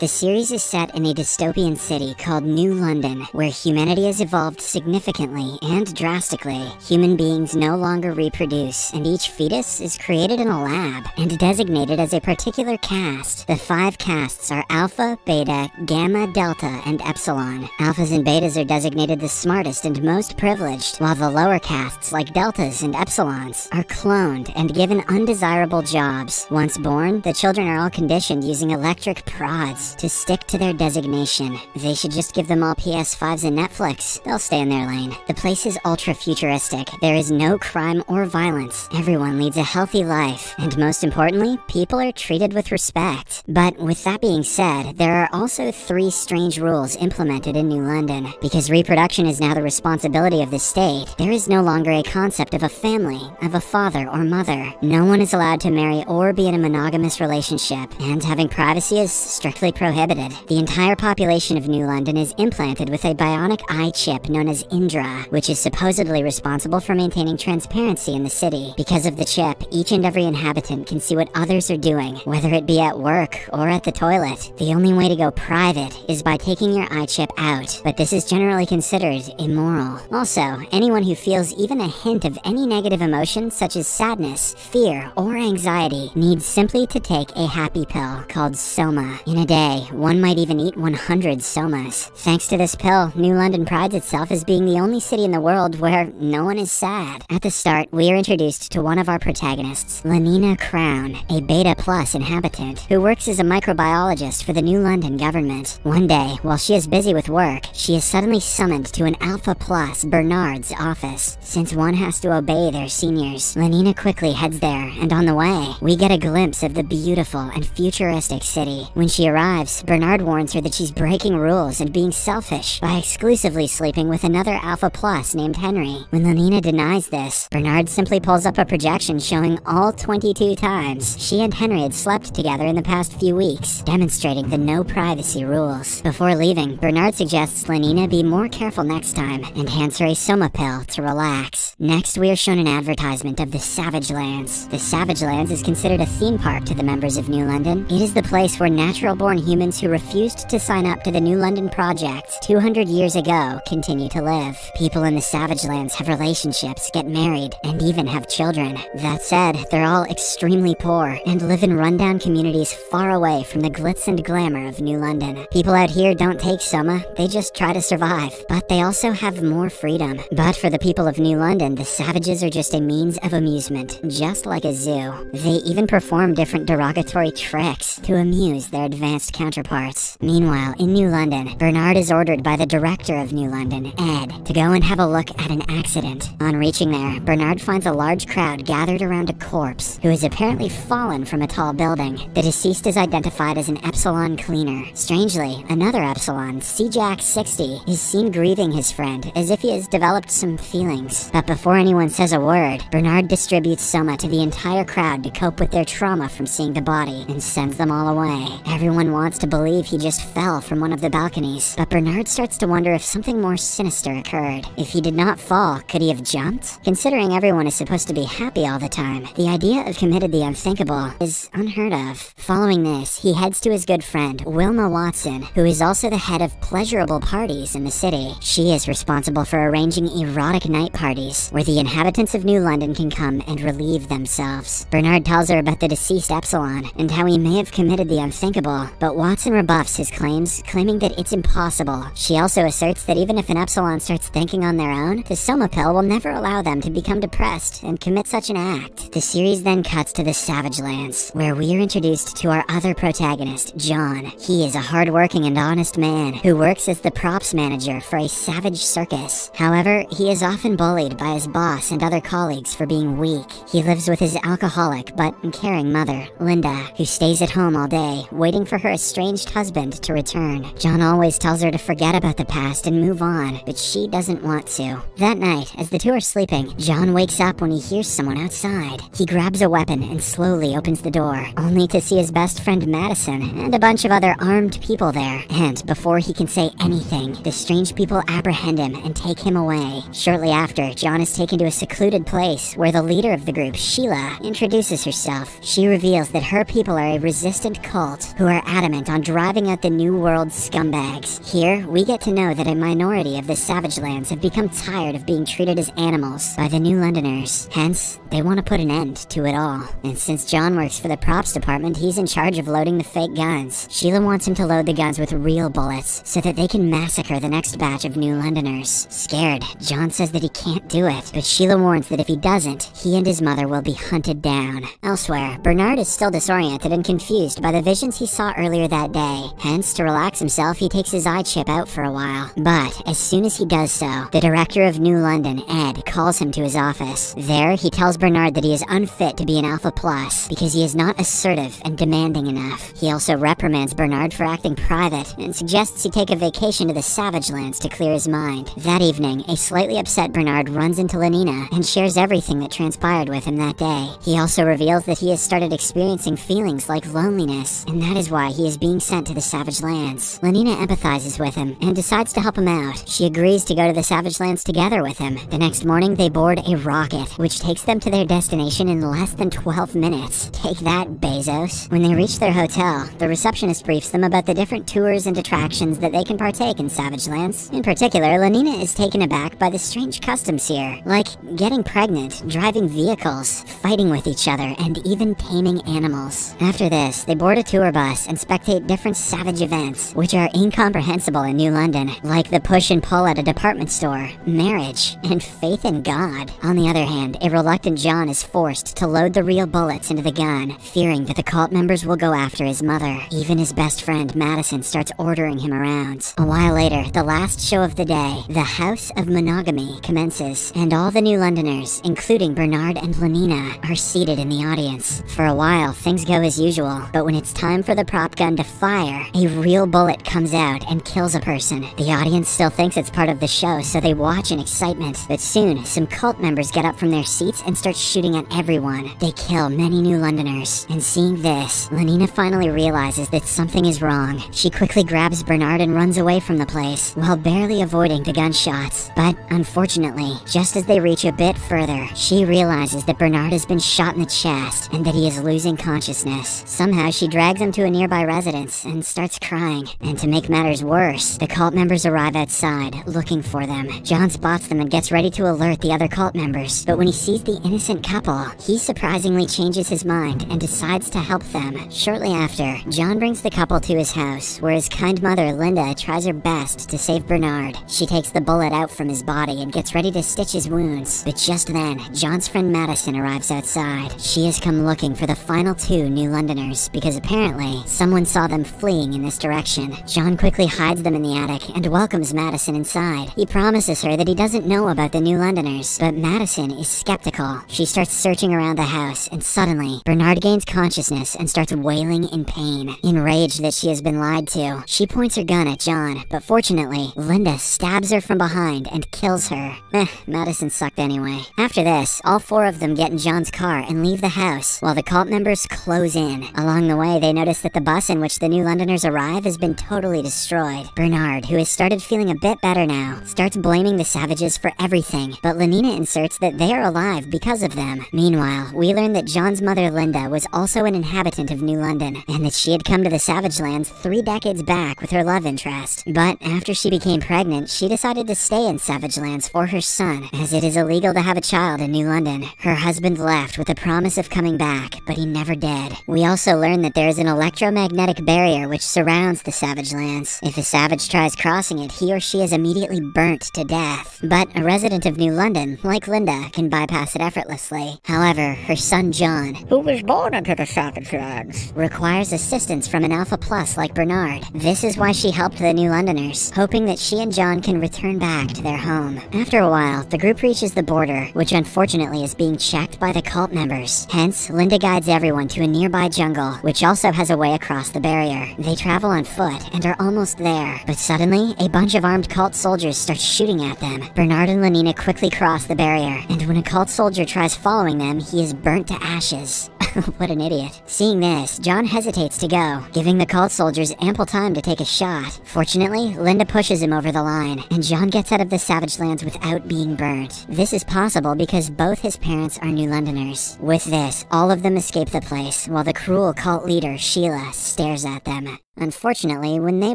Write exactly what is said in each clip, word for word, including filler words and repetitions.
The series is set in a dystopian city called New London, where humanity has evolved significantly and drastically. Human beings no longer reproduce, and each fetus is created in a lab and designated as a particular caste. The five castes are Alpha, Beta, Gamma, Delta, and Epsilon. Alphas and Betas are designated the smartest and most privileged, while the lower castes, like Deltas and Epsilons, are cloned and given undesirable jobs. Once born, the children are all conditioned using electric prods to stick to their designation. They should just give them all P S fives and Netflix. They'll stay in their lane. The place is ultra-futuristic. There is no crime or violence. Everyone leads a healthy life. And most importantly, people are treated with respect. But with that being said, there are also three strange rules implemented in New London. Because reproduction is now the responsibility of the state, there is no longer a concept of a family, of a father or mother. No one is allowed to marry or be in a monogamous relationship, and having privacy is strictly prohibited. The entire population of New London is implanted with a bionic eye chip known as Indra, which is supposedly responsible for maintaining transparency in the city. Because of the chip, each and every inhabitant can see what others are doing, whether it be at work or at the toilet. The only way to go private is by taking your eye chip out, but this is generally considered immoral. Also, anyone who feels even a hint of any negative emotion, such as sadness, fear, or anxiety, needs simply to take a happy pill called Soma. In a day, one might even eat one hundred somas. Thanks to this pill, New London prides itself as being the only city in the world where no one is sad. At the start, we are introduced to one of our protagonists, Lenina Crowne, a Beta Plus inhabitant, who works as a microbiologist for the New London government. One day, while she is busy with work, she is suddenly summoned to an Alpha Plus Bernard's office. Since one has to obey their seniors, Lenina quickly heads there, and on the way, we get a glimpse of the beautiful and futuristic city. When she arrives, Bernard warns her that she's breaking rules and being selfish by exclusively sleeping with another Alpha Plus named Henry. When Lenina denies this, Bernard simply pulls up a projection showing all twenty-two times she and Henry had slept together in the past few weeks, demonstrating the no privacy rules. Before leaving, Bernard suggests Lenina be more careful next time and hands her a Soma pill to relax. Next, we are shown an advertisement of the Savage Lands. The Savage Lands is considered a theme park to the members of New London. It is the place where natural-born humans who refused to sign up to the New London Project two hundred years ago continue to live. People in the Savage Lands have relationships, get married, and even have children. That said, they're all extremely poor and live in rundown communities far away from the glitz and glamour of New London. People out here don't take Soma, they just try to survive, but they also have more freedom. But for the people of New London, the savages are just a means of amusement, just like a zoo. They even perform different derogatory tricks to amuse their advanced counterparts. Meanwhile, in New London, Bernard is ordered by the director of New London, Ed, to go and have a look at an accident. On reaching there, Bernard finds a large crowd gathered around a corpse, who has apparently fallen from a tall building. The deceased is identified as an Epsilon cleaner. Strangely, another Epsilon, C Jack sixty, is seen grieving his friend, as if he has developed some feelings. But before anyone says a word, Bernard distributes Soma to the entire crowd to cope with their trauma from seeing the body, and sends them all away. Everyone wants to believe he just fell from one of the balconies, but Bernard starts to wonder if something more sinister occurred. If he did not fall, could he have jumped? Considering everyone is supposed to be happy all the time, the idea of committed the unthinkable is unheard of. Following this, he heads to his good friend, Wilma Watson, who is also the head of pleasurable parties in the city. She is responsible for arranging erotic night parties, where the inhabitants of New London can come and relieve themselves. Bernard tells her about the deceased Epsilon, and how he may have committed the unthinkable, but But Watson rebuffs his claims, claiming that it's impossible. She also asserts that even if an Epsilon starts thinking on their own, the Soma pill will never allow them to become depressed and commit such an act. The series then cuts to the Savage Lands, where we are introduced to our other protagonist, John. He is a hardworking and honest man who works as the props manager for a savage circus. However, he is often bullied by his boss and other colleagues for being weak. He lives with his alcoholic but caring mother, Linda, who stays at home all day, waiting for her estranged husband to return. John always tells her to forget about the past and move on, but she doesn't want to. That night, as the two are sleeping, John wakes up when he hears someone outside. He grabs a weapon and slowly opens the door, only to see his best friend Madison and a bunch of other armed people there. And before he can say anything, the strange people apprehend him and take him away. Shortly after, John is taken to a secluded place where the leader of the group, Sheila, introduces herself. She reveals that her people are a resistant cult who are adamant adamant on driving out the New World's scumbags. Here, we get to know that a minority of the Savage Lands have become tired of being treated as animals by the New Londoners. Hence, they want to put an end to it all. And since John works for the props department, he's in charge of loading the fake guns. Sheila wants him to load the guns with real bullets so that they can massacre the next batch of New Londoners. Scared, John says that he can't do it, but Sheila warns that if he doesn't, he and his mother will be hunted down. Elsewhere, Bernard is still disoriented and confused by the visions he saw earlier that day. Hence, to relax himself, he takes his eye chip out for a while. But as soon as he does so, the director of New London, Ed, calls him to his office. There, he tells Bernard that he is unfit to be an Alpha Plus because he is not assertive and demanding enough. He also reprimands Bernard for acting private and suggests he take a vacation to the Savage Lands to clear his mind. That evening, a slightly upset Bernard runs into Lenina and shares everything that transpired with him that day. He also reveals that he has started experiencing feelings like loneliness, and that is why he is being sent to the Savage Lands. Lenina empathizes with him and decides to help him out. She agrees to go to the Savage Lands together with him. The next morning, they board a rocket, which takes them to their destination in less than twelve minutes. Take that, Bezos. When they reach their hotel, the receptionist briefs them about the different tours and attractions that they can partake in Savage Lands. In particular, Lenina is taken aback by the strange customs here, like getting pregnant, driving vehicles, fighting with each other, and even taming animals. After this, they board a tour bus and spectate different savage events, which are incomprehensible in New London, like the push and pull at a department store, marriage, and faith in God. On the other hand, a reluctant John is forced to load the real bullets into the gun, fearing that the cult members will go after his mother. Even his best friend, Madison, starts ordering him around. A while later, the last show of the day, The House of Monogamy, commences, and all the New Londoners, including Bernard and Lenina, are seated in the audience. For a while, things go as usual, but when it's time for the prop gun to fire, a real bullet comes out and kills a person. The audience still thinks it's part of the show, so they watch in excitement. But soon, some cult members get up from their seats and start shooting at everyone. They kill many New Londoners, and seeing this, Lenina finally realizes that something is wrong. She quickly grabs Bernard and runs away from the place, while barely avoiding the gunshots. But unfortunately, just as they reach a bit further, she realizes that Bernard has been shot in the chest and that he is losing consciousness. Somehow, she drags him to a nearby residence and starts crying. And to make matters worse, the cult members arrive outside, looking for them. John spots them and gets ready to alert the other cult members, but when he sees the innocent couple, he surprisingly changes his mind and decides to help them. Shortly after, John brings the couple to his house, where his kind mother, Linda, tries her best to save Bernard. She takes the bullet out from his body and gets ready to stitch his wounds, but just then, John's friend Madison arrives outside. She has come looking for the final two New Londoners, because apparently, someone saw them fleeing in this direction. John quickly hides them in the attic and welcomes Madison inside. He promises her that he doesn't know about the New Londoners, but Madison is skeptical. She starts searching around the house, and suddenly, Bernard gains consciousness and starts wailing in pain. Enraged that she has been lied to, she points her gun at John, but fortunately, Linda stabs her from behind and kills her. Eh, Madison sucked anyway. After this, all four of them get in John's car and leave the house, while the cult members close in. Along the way, they notice that the bus in which the New Londoners arrive has been totally destroyed. Bernard, who has started feeling a bit better now, starts blaming the savages for everything, but Lenina inserts that they are alive because of them. Meanwhile, we learn that John's mother, Linda, was also an inhabitant of New London, and that she had come to the Savage Lands three decades back with her love interest. But after she became pregnant, she decided to stay in Savage Lands for her son, as it is illegal to have a child in New London. Her husband left with the promise of coming back, but he never did. We also learn that there is an electromagnetic barrier which surrounds the Savage Lands. If a savage tries crossing it, he or she is immediately burnt to death. But a resident of New London, like Linda, can bypass it effortlessly. However, her son John, who was born into the Savage Lands, requires assistance from an Alpha Plus like Bernard. This is why she helped the New Londoners, hoping that she and John can return back to their home. After a while, the group reaches the border, which unfortunately is being checked by the cult members. Hence, Linda guides everyone to a nearby jungle, which also has a way across the barrier. They travel on foot and are almost there, but suddenly, a bunch of armed cult soldiers start shooting at them. Bernard and Lenina quickly cross the barrier, and when a cult soldier tries following them, he is burnt to ashes. What an idiot. Seeing this, John hesitates to go, giving the cult soldiers ample time to take a shot. Fortunately, Linda pushes him over the line, and John gets out of the Savage Lands without being burnt. This is possible because both his parents are New Londoners. With this, all of them escape the place, while the cruel cult leader, Sheila, stares at them. Unfortunately, when they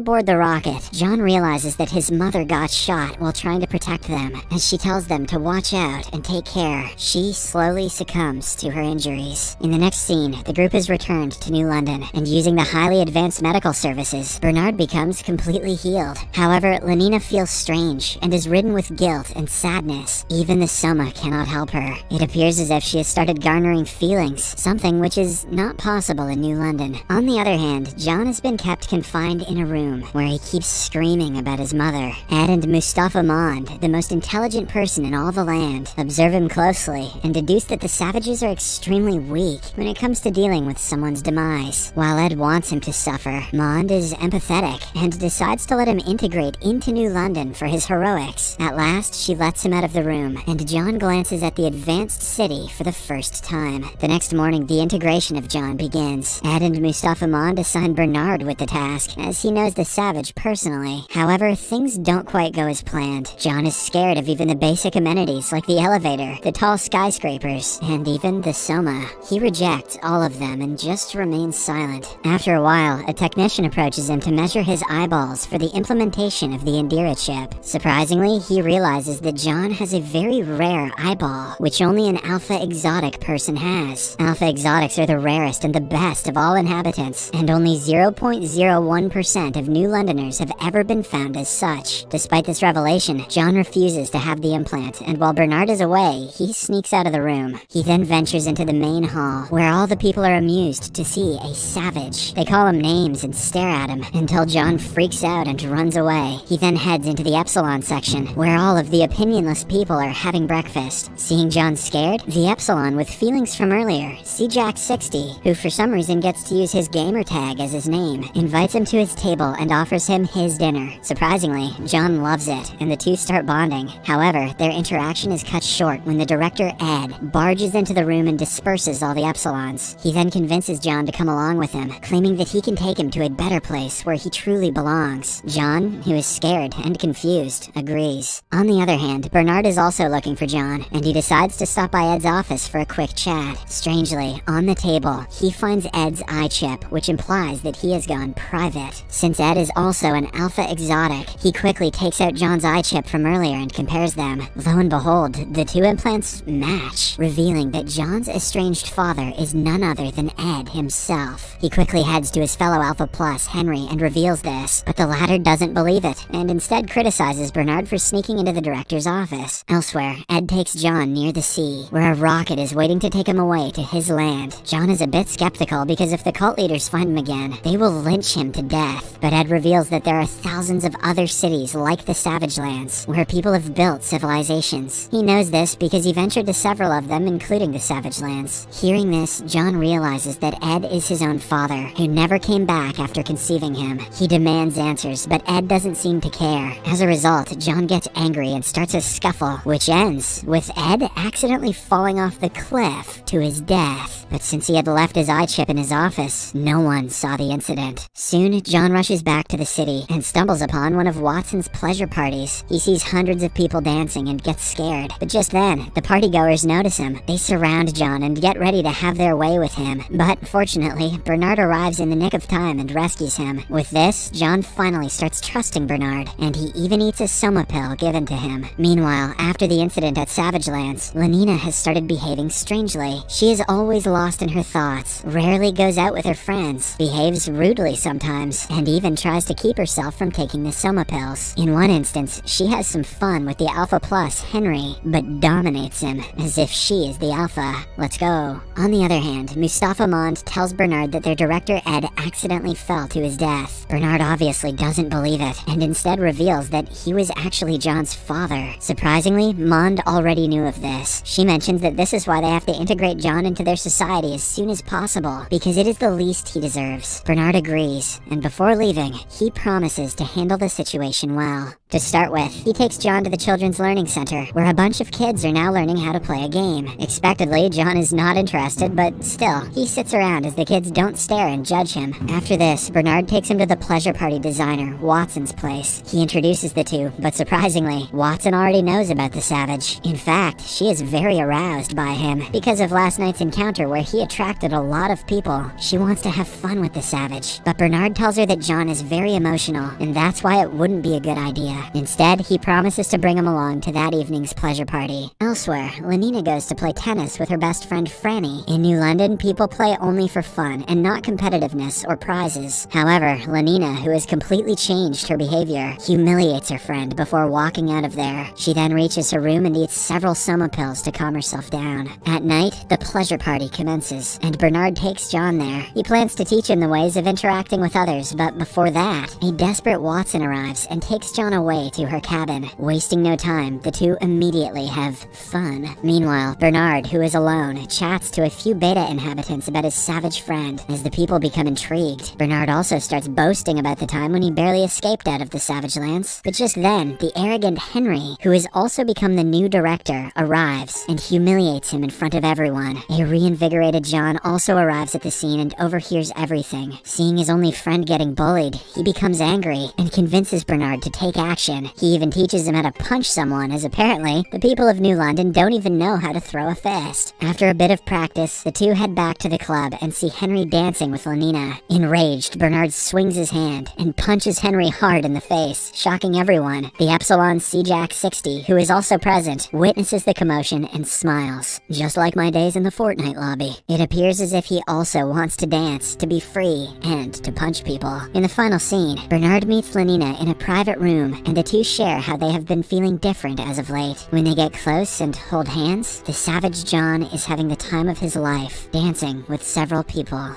board the rocket, John realizes that his mother got shot while trying to protect them, and she tells them to watch out and take care. She slowly succumbs to her injuries. In the next scene, the group is returned to New London, and using the highly advanced medical services, Bernard becomes completely healed. However, Lenina feels strange and is ridden with guilt and sadness. Even the Soma cannot help her. It appears as if she has started garnering feelings, something which is not possible in New London. On the other hand, John has been kept confined in a room where he keeps screaming about his mother. Ed and Mustafa Mond, the most intelligent person in all the land, observe him closely and deduce that the savages are extremely weak when it comes to dealing with someone's demise. While Ed wants him to suffer, Mond is empathetic and decides to let him integrate into New London for his heroics. At last, she lets him out of the room, and John glances at the advanced city for the first time. The next morning, the integration of John begins. Ed and Mustafa Mond assign Bernard with the task, as he knows the savage personally. However, things don't quite go as planned. John is scared of even the basic amenities like the elevator, the tall skyscrapers, and even the Soma. He rejects all of them and just remains silent. After a while, a technician approaches him to measure his eyeballs for the implementation of the Indira chip. Surprisingly, he realizes that John has a very rare eyeball, which only an alpha exotic person has. Alpha exotics are the rarest and the best of all inhabitants, and only zero point zero one percent of New Londoners have ever been found as such. Despite this revelation, John refuses to have the implant, and while Bernard is away, he sneaks out of the room. He then ventures into the main hall, where all the people are amused to see a savage. They call him names and stare at him, until John freaks out and runs away. He then heads into the Epsilon section, where all of the opinionless people are having breakfast. Seeing John scared, the Epsilon with feelings from earlier, C Jack sixty, who for some reason gets to use his gamer tag as his name, invites him to his table and offers him his dinner. Surprisingly, John loves it, and the two start bonding. However, their interaction is cut short when the director, Ed, barges into the room and disperses all the Epsilons. He then convinces John to come along with him, claiming that he can take him to a better place where he truly belongs. John, who is scared and confused, agrees. On the other hand, Bernard is also looking for John, and he decides to stop by Ed's office for a quick chat. Strangely, on the table, he finds Ed's eye chip, which implies that he has gone private. Since Ed is also an alpha exotic, he quickly takes out John's eye chip from earlier and compares them. Lo and behold, the two implants match, revealing that John's estranged father is none other than Ed himself. He quickly heads to his fellow Alpha Plus, Henry, and reveals this, but the latter doesn't believe it, and instead criticizes Bernard for sneaking into the director's office. Elsewhere, Ed takes John near the sea, where a rocket is waiting to take him away to his land. John is a bit skeptical because if the cult leaders find him again, they will lynch him to death, but Ed reveals that there are thousands of other cities like the Savage Lands, where people have built civilizations. He knows this because he ventured to several of them, including the Savage Lands. Hearing this, John realizes that Ed is his own father, who never came back after conceiving him. He demands answers, but Ed doesn't seem to care. As a result, John gets angry and starts a scuffle, which ends with Ed accidentally falling off the cliff to his death. But since he had left his eye chip in his office, no one saw the incident. Soon, John rushes back to the city and stumbles upon one of Watson's pleasure parties. He sees hundreds of people dancing and gets scared. But just then, the partygoers notice him. They surround John and get ready to have their way with him. But fortunately, Bernard arrives in the nick of time and rescues him. With this, John finally starts trusting Bernard, and he even eats a Soma pill given to him. Meanwhile, after the incident at Savage Lands, Lenina has started behaving strangely. She is always lost in her thoughts, rarely goes out with her friends, behaves rudely sometimes, and even tries to keep herself from taking the Soma pills. In one instance, she has some fun with the Alpha Plus, Henry, but dominates him, as if she is the Alpha. Let's go. On the other hand, Mustafa Mond tells Bernard that their director, Ed, accidentally fell to his death. Bernard obviously doesn't believe it, and instead reveals that he was actually John's father. Surprisingly, Mond already knew of this. She mentions that this is why they have to integrate John into their society as soon as possible, because it is the least he deserves. Bernard agrees, and before leaving, he promises to handle the situation well. To start with, he takes John to the Children's Learning Center, where a bunch of kids are now learning how to play a game. Expectedly, John is not interested, but still, he sits around as the kids don't stare and judge him. After this, Bernard takes him to the pleasure party designer, Watson's place. He introduces the two, but surprisingly, Watson already knows about the Savage. In fact, she is very aroused by him, because of last night's encounter where he attracted a lot of people. She wants to have fun with the Savage, but Bernard tells her that John is very emotional, and that's why it wouldn't be a good idea. Instead, he promises to bring him along to that evening's pleasure party. Elsewhere, Lenina goes to play tennis with her best friend Franny. In New London, people play only for fun and not competitiveness or prizes. However, Lenina, who has completely changed her behavior, humiliates her friend before walking out of there. She then reaches her room and eats several Soma pills to calm herself down. At night, the pleasure party commences, and Bernard takes John there. He plans to teach him the ways of interacting with others, but before that, a desperate Watson arrives and takes John away to her cabin. Wasting no time, the two immediately have fun. Meanwhile, Bernard, who is alone, chats to a few beta inhabitants about his savage friend. As the people become intrigued, Bernard also starts boasting about the time when he barely escaped out of the Savage Lands. But just then, the arrogant Henry, who has also become the new director, arrives and humiliates him in front of everyone. A reinvigorated John also arrives at the scene and overhears everything. Seeing his only friend getting bullied, he becomes angry and convinces Bernard to take action. He even teaches him how to punch someone, as apparently the people of New London don't even know how to throw a fist. After a bit of practice, the two head back to the club and see Henry dancing with Lenina. Enraged, Bernard swings his hand and punches Henry hard in the face, shocking everyone. The Epsilon C Jack sixty, who is also present, witnesses the commotion and smiles. Just like my days in the Fortnite lobby. It appears as if he also wants to dance, to be free, and to punch people. In the final scene, Bernard meets Lenina in a private room, and the two share how they have been feeling different as of late. When they get close and hold hands, the savage John is having the time of his life, dancing with several people.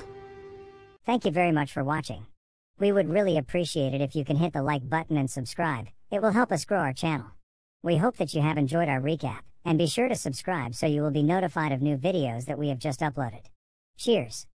Thank you very much for watching. We would really appreciate it if you can hit the like button and subscribe. It will help us grow our channel. We hope that you have enjoyed our recap, and be sure to subscribe so you will be notified of new videos that we have just uploaded. Cheers!